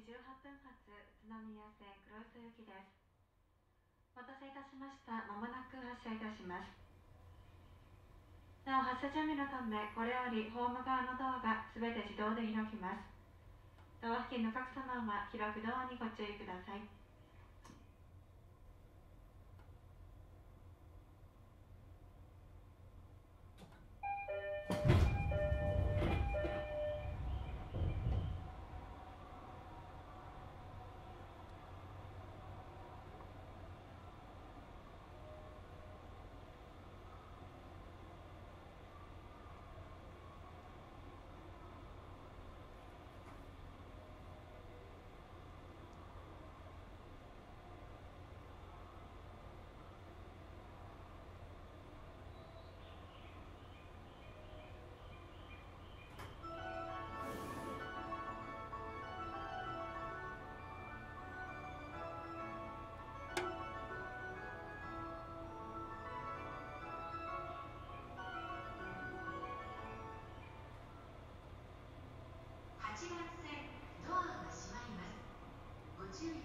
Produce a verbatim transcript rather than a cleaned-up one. じゅうはっぷん発宇都宮線黒磯行きです。お待たせいたしました。まもなく発車いたします。なお、発車準備のため、これよりホーム側のドアがすべて自動で開きます。ドア付近の各様は広くドアにご注意ください。はちがつせん、ドアが閉まります。ご注意ください。